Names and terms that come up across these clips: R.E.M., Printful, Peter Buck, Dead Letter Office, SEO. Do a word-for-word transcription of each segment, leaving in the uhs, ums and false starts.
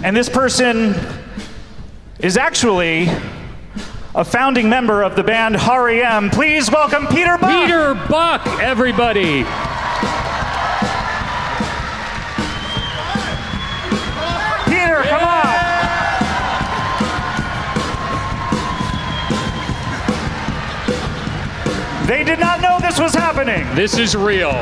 And this person is actually a founding member of the band R E M Please welcome Peter Buck. Peter Buck, everybody. Peter, come on. They did not know this was happening. This is real.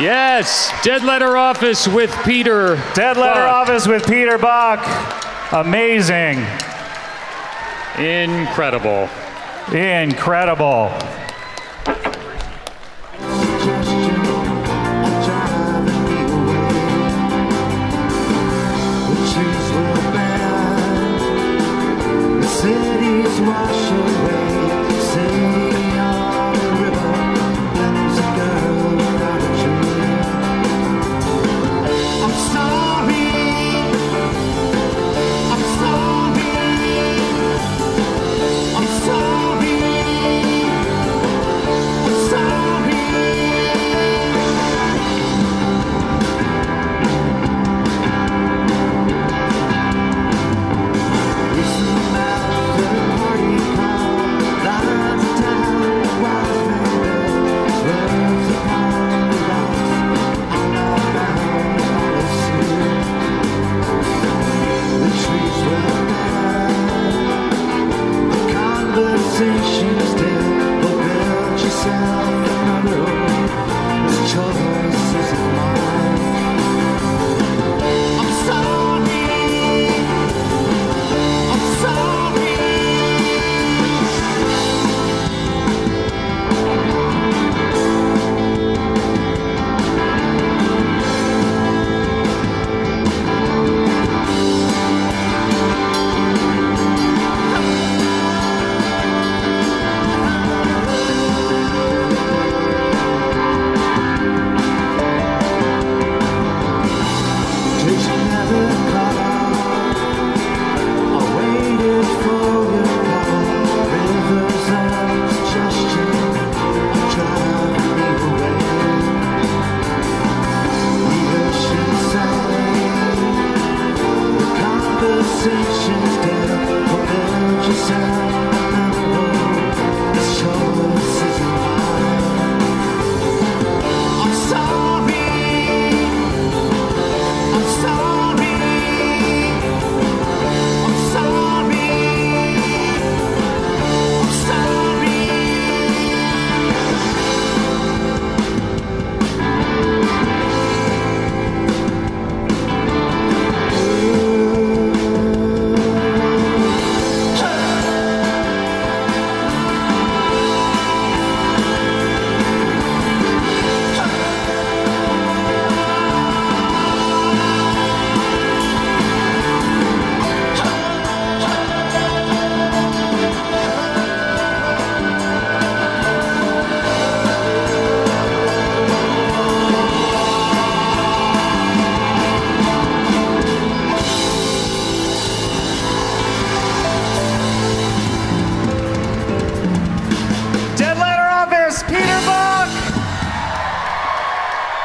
Yes, Dead Letter Office with Peter Buck. Dead Letter Office with Peter Buck. Amazing. Incredible. Incredible.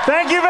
Thank you.